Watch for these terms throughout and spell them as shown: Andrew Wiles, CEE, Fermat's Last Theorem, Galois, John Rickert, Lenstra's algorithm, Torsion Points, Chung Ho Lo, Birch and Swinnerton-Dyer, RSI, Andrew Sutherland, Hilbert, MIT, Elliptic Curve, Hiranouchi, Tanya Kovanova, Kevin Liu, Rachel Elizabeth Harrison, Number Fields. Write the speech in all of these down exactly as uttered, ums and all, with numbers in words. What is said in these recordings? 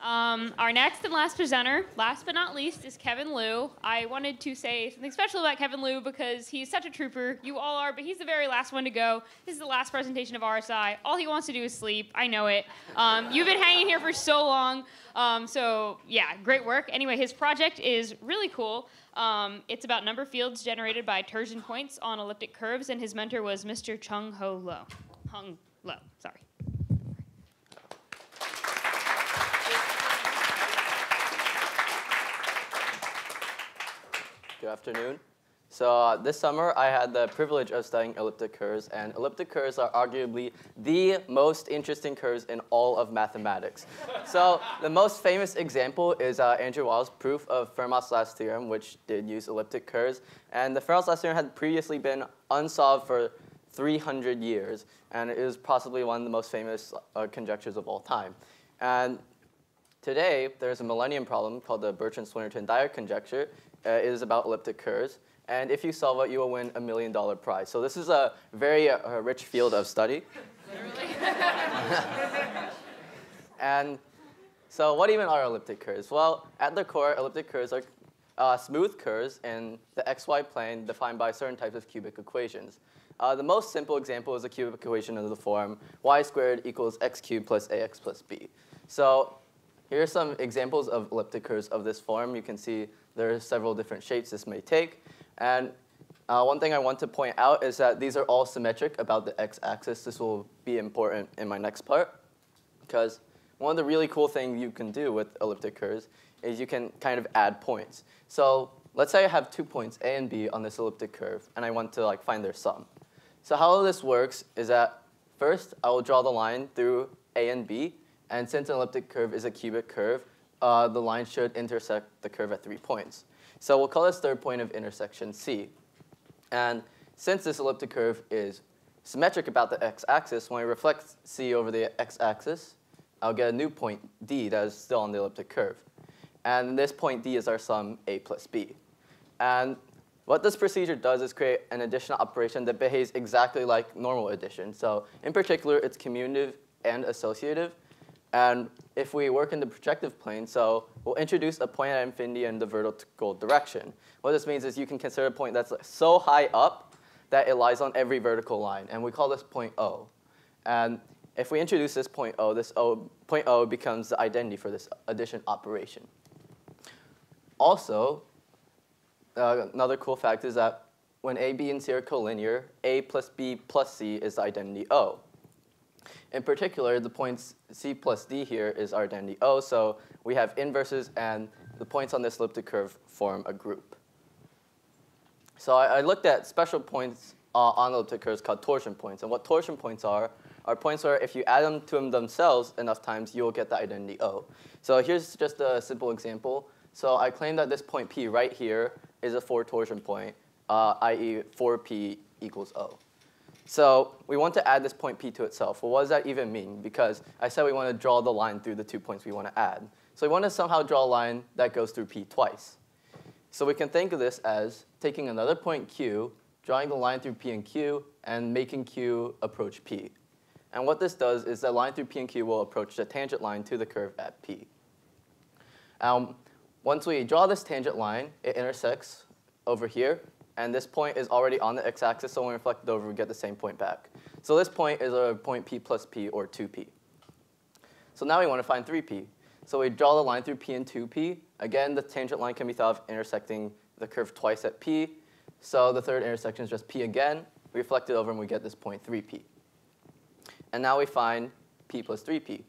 Um, our next and last presenter, last but not least, is Kevin Liu. I wanted to say something special about Kevin Liu because he's such a trooper. You all are, but he's the very last one to go. This is the last presentation of R S I. All he wants to do is sleep. I know it. Um, you've been hanging here for so long. Um, so yeah, great work. Anyway, his project is really cool. Um, it's about number fields generated by torsion points on elliptic curves, and his mentor was Mister Chung Ho Lo. Hung Lo, sorry. Good afternoon. So uh, this summer, I had the privilege of studying elliptic curves, and elliptic curves are arguably the most interesting curves in all of mathematics. So the most famous example is uh, Andrew Wiles' proof of Fermat's Last Theorem, which did use elliptic curves. And the Fermat's Last Theorem had previously been unsolved for three hundred years, and it is possibly one of the most famous uh, conjectures of all time. And today, there's a millennium problem called the Birch and Swinnerton-Dyer conjecture. Uh, it is about elliptic curves. And if you solve it, you will win a million dollar prize. So this is a very uh, rich field of study. Literally. And so what even are elliptic curves? Well, at their core, elliptic curves are uh, smooth curves in the xy plane defined by certain types of cubic equations. Uh, the most simple example is a cubic equation of the form y squared equals x cubed plus ax plus b. So here are some examples of elliptic curves of this form. You can see there are several different shapes this may take. And uh, one thing I want to point out is that these are all symmetric about the x-axis. This will be important in my next part, because one of the really cool things you can do with elliptic curves is you can kind of add points. So let's say I have two points, A and B, on this elliptic curve, and I want to like find their sum. So how this works is that first, I will draw the line through A and B. And since an elliptic curve is a cubic curve, Uh, the line should intersect the curve at three points. So we'll call this third point of intersection C. And since this elliptic curve is symmetric about the x-axis, when I reflect C over the x-axis, I'll get a new point D that is still on the elliptic curve. And this point D is our sum A plus B. And what this procedure does is create an additional operation that behaves exactly like normal addition. So in particular, it's commutative and associative. And if we work in the projective plane, so we'll introduce a point at infinity in the vertical direction. What this means is you can consider a point that's so high up that it lies on every vertical line. And we call this point O. And if we introduce this point O, this O, point O becomes the identity for this addition operation. Also, uh, another cool fact is that when A, B, and C are collinear, A plus B plus C is the identity O. In particular, the points C plus D here is our identity O, so we have inverses, and the points on this elliptic curve form a group. So I, I looked at special points uh, on elliptic curves called torsion points. And what torsion points are, are points where if you add them to them themselves enough times, you'll get the identity O. So here's just a simple example. So I claim that this point P right here is a four torsion point, uh, that is four P equals O. So we want to add this point P to itself. Well, what does that even mean? Because I said we want to draw the line through the two points we want to add. So we want to somehow draw a line that goes through P twice. So we can think of this as taking another point Q, drawing the line through P and Q, and making Q approach P. And what this does is the line through P and Q will approach the tangent line to the curve at P. Um, once we draw this tangent line, it intersects over here. And this point is already on the x-axis, so when we reflect it over, we get the same point back. So this point is a point P plus P, or two P. So now we want to find three P. So we draw the line through P and two P. Again, the tangent line can be thought of intersecting the curve twice at P. So the third intersection is just P again. We reflect it over, and we get this point three P. And now we find P plus three P.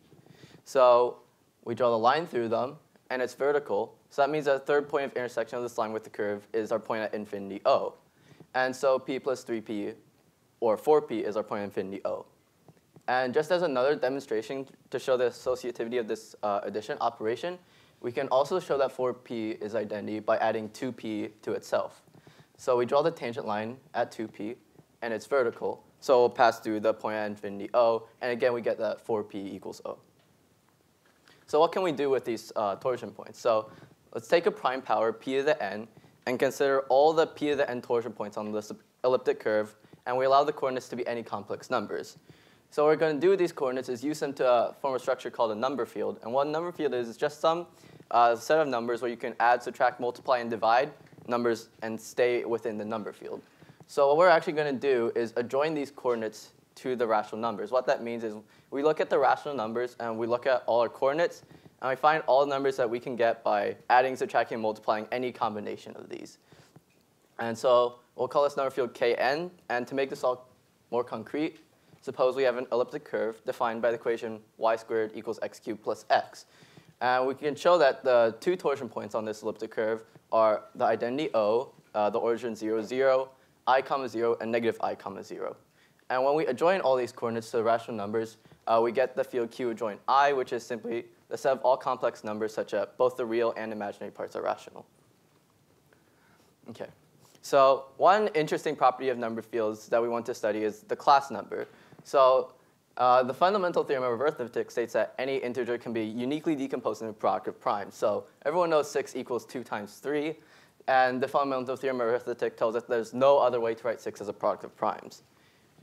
So we draw the line through them, and it's vertical. So that means that the third point of intersection of this line with the curve is our point at infinity O. And so P plus three P, or four P, is our point at infinity O. And just as another demonstration to show the associativity of this uh, addition operation, we can also show that four P is identity by adding two P to itself. So we draw the tangent line at two P, and it's vertical. So we'll pass through the point at infinity O, and again, we get that four P equals O. So what can we do with these uh, torsion points? So let's take a prime power, p to the n, and consider all the p to the n torsion points on this elliptic curve, and we allow the coordinates to be any complex numbers. So what we're going to do with these coordinates is use them to uh, form a structure called a number field. And what a number field is is just some uh, set of numbers where you can add, subtract, multiply, and divide numbers and stay within the number field. So what we're actually going to do is adjoin these coordinates to the rational numbers. What that means is we look at the rational numbers, and we look at all our coordinates, and we find all the numbers that we can get by adding, subtracting, and multiplying any combination of these. And so we'll call this number field Kn. And to make this all more concrete, suppose we have an elliptic curve defined by the equation y squared equals x cubed plus x. And we can show that the two torsion points on this elliptic curve are the identity O, uh, the origin zero, zero, I comma zero, and negative I comma zero. And when we adjoin all these coordinates to the rational numbers, uh, we get the field Q adjoint I, which is simply the set of all complex numbers such that both the real and imaginary parts are rational. Okay. So one interesting property of number fields that we want to study is the class number. So uh, the fundamental theorem of arithmetic states that any integer can be uniquely decomposed into the product of primes. So everyone knows six equals two times three. And the fundamental theorem of arithmetic tells us there's no other way to write six as a product of primes.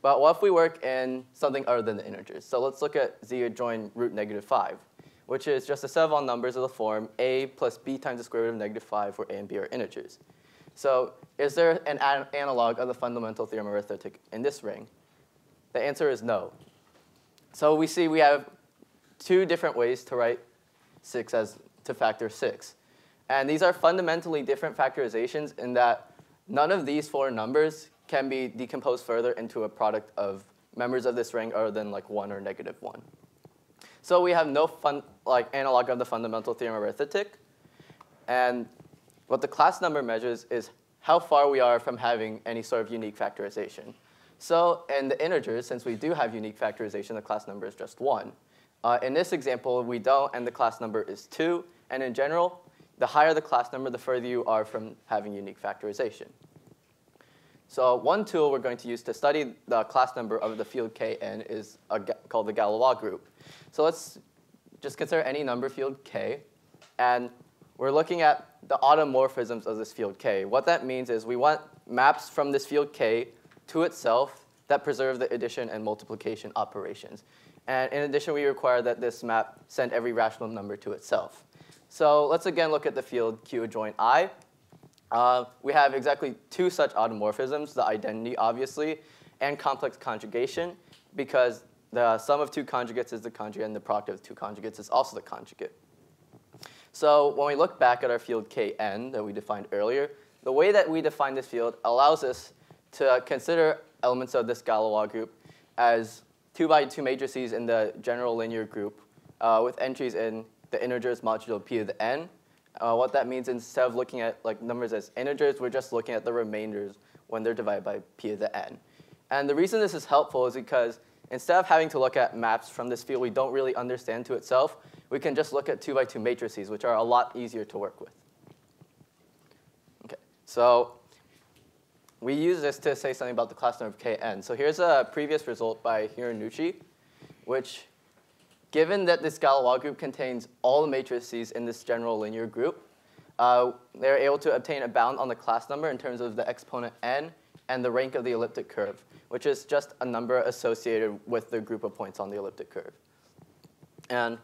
But what if we work in something other than the integers? So let's look at z adjoint root negative five, which is just a set of all numbers of the form a plus b times the square root of negative five, where a and b are integers. So is there an analog of the fundamental theorem of arithmetic in this ring? The answer is no. So we see we have two different ways to write six as to factor six. And these are fundamentally different factorizations in that none of these four numbers can be decomposed further into a product of members of this ring other than like one or negative one. So we have no fun, like analog of the fundamental theorem of arithmetic. And what the class number measures is how far we are from having any sort of unique factorization. So in the integers, since we do have unique factorization, the class number is just one. Uh, in this example, we don't, and the class number is two. And in general, the higher the class number, the further you are from having unique factorization. So one tool we're going to use to study the class number of the field Kn is a, called the Galois group. So let's just consider any number field K. And we're looking at the automorphisms of this field K. What that means is we want maps from this field K to itself that preserve the addition and multiplication operations. And in addition, we require that this map send every rational number to itself. So let's again look at the field Q adjoint I. Uh, we have exactly two such automorphisms, the identity, obviously, and complex conjugation, because the sum of two conjugates is the conjugate, and the product of two conjugates is also the conjugate. So when we look back at our field Kn that we defined earlier, the way that we define this field allows us to consider elements of this Galois group as two by two matrices in the general linear group uh, with entries in the integers modulo p to the n. Uh, what that means, instead of looking at like numbers as integers, we're just looking at the remainders when they're divided by p to the n. And the reason this is helpful is because instead of having to look at maps from this field we don't really understand to itself, we can just look at two by two matrices, which are a lot easier to work with. Okay, so we use this to say something about the class number of Kn. So here's a previous result by Hiranouchi, which, given that this Galois group contains all the matrices in this general linear group, uh, they're able to obtain a bound on the class number in terms of the exponent n and the rank of the elliptic curve, which is just a number associated with the group of points on the elliptic curve. And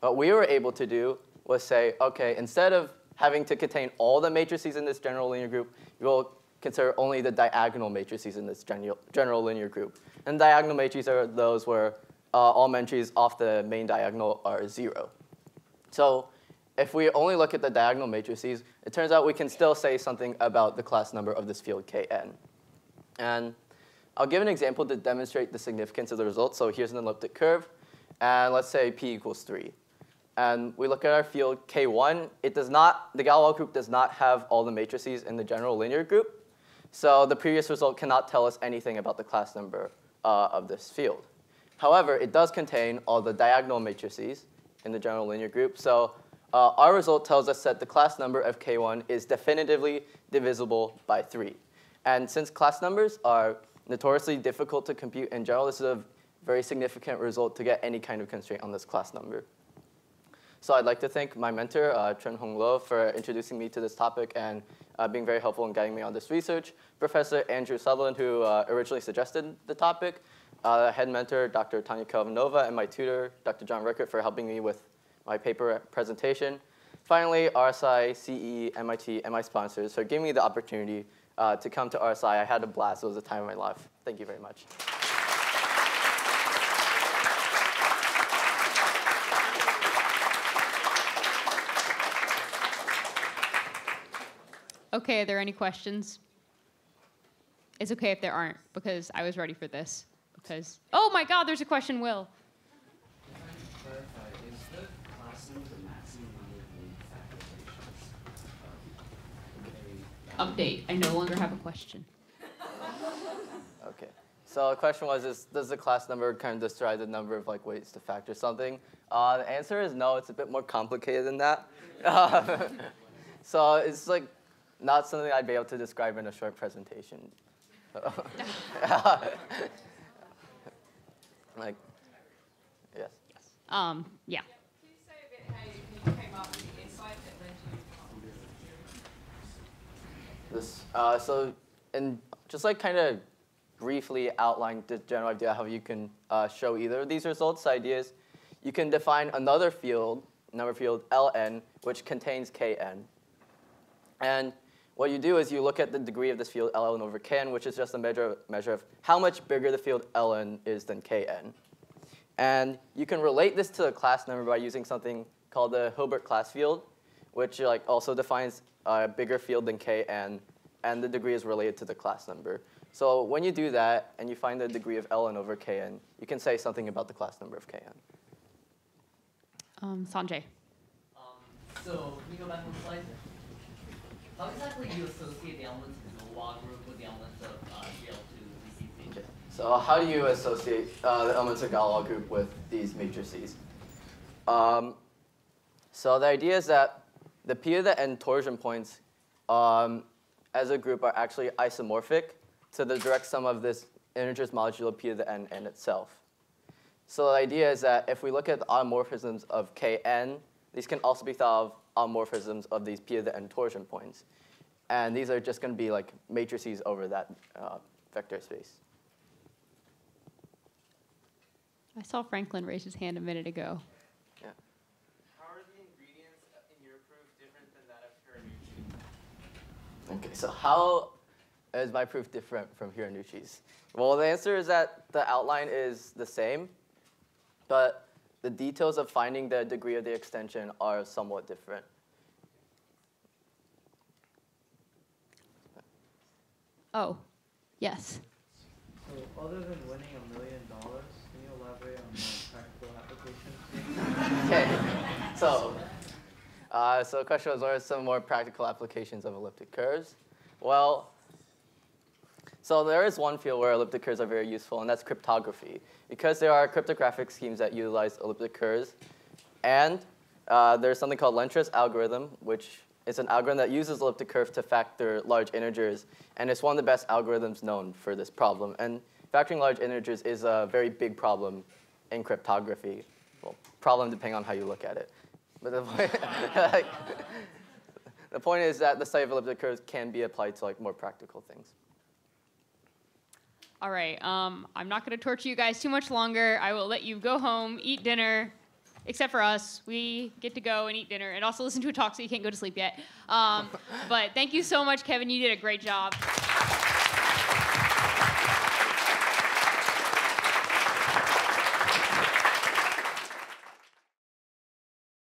what we were able to do was say, OK, instead of having to contain all the matrices in this general linear group, we'll consider only the diagonal matrices in this general, general linear group. And diagonal matrices are those where Uh, all entries off the main diagonal are zero. So if we only look at the diagonal matrices, it turns out we can still say something about the class number of this field Kn. And I'll give an example to demonstrate the significance of the result. So here's an elliptic curve. And let's say p equals three. And we look at our field K one. It does not, the Galois group does not have all the matrices in the general linear group. So the previous result cannot tell us anything about the class number uh, of this field. However, it does contain all the diagonal matrices in the general linear group. So uh, our result tells us that the class number of K one is definitively divisible by three. And since class numbers are notoriously difficult to compute in general, this is a very significant result to get any kind of constraint on this class number. So I'd like to thank my mentor, uh, Chung Ho Lo, for introducing me to this topic and uh, being very helpful in guiding me on this research, Professor Andrew Sutherland, who uh, originally suggested the topic, uh, head mentor, Doctor Tanya Kovanova, and my tutor, Doctor John Rickert, for helping me with my paper presentation. Finally, R S I, C E, M I T, and my sponsors for giving me the opportunity uh, to come to R S I. I had a blast. It was the time of my life. Thank you very much. OK, are there any questions? It's OK if there aren't, because I was ready for this. Because oh, my God, there's a question, Will. Can I just clarify, is the maximum the maximum number of calculations? Update. I no longer have a question. OK. So the question was, is, does the class number kind of describe the number of like ways to factor something? Uh, the answer is no. It's a bit more complicated than that. So it's like not something I'd be able to describe in a short presentation. Like, yes. Yes. Um, yeah. Can you say a bit how you came up with the insight that led you to this? Uh, so, and just like kind of briefly outline the general idea how you can uh, show either of these results ideas. You can define another field, number field L N, which contains K N, and what you do is you look at the degree of this field L N over K N, which is just a measure of, measure of how much bigger the field L N is than K N. And you can relate this to the class number by using something called the Hilbert class field, which like also defines a bigger field than K N, and the degree is related to the class number. So when you do that and you find the degree of L N over K N, you can say something about the class number of K N. Um, Sanjay. Um, so can we go back one slide? How exactly do you associate the elements of the logarithm with the elements of uh, G L two, D C C? So how do you associate uh, the elements of Galois group with these matrices? Um, so the idea is that the P of the N torsion points um, as a group are actually isomorphic to the direct sum of this integers modulo P of the N and itself. So the idea is that if we look at the automorphisms of K N, these can also be thought of automorphisms of these P of the N torsion points. And these are just going to be like matrices over that uh, vector space. I saw Franklin raise his hand a minute ago. Yeah. How are the ingredients in your proof different than that of Hiranouchi? OK, so how is my proof different from Hiranouchi's? Well, the answer is that the outline is the same, but the details of finding the degree of the extension are somewhat different. Oh, yes. So other than winning a million dollars, can you elaborate on more practical applications? OK. So, uh, so the question was, what are some more practical applications of elliptic curves? Well, so there is one field where elliptic curves are very useful, and that's cryptography, because there are cryptographic schemes that utilize elliptic curves. And uh, there's something called Lenstra's algorithm, which is an algorithm that uses elliptic curves to factor large integers. And it's one of the best algorithms known for this problem. And factoring large integers is a very big problem in cryptography. Well, problem depending on how you look at it. But the point, like, the point is that the study of elliptic curves can be applied to like more practical things. All right, um, I'm not going to torture you guys too much longer. I will let you go home, eat dinner, except for us. We get to go and eat dinner and also listen to a talk, so you can't go to sleep yet. Um, but thank you so much, Kevin. You did a great job.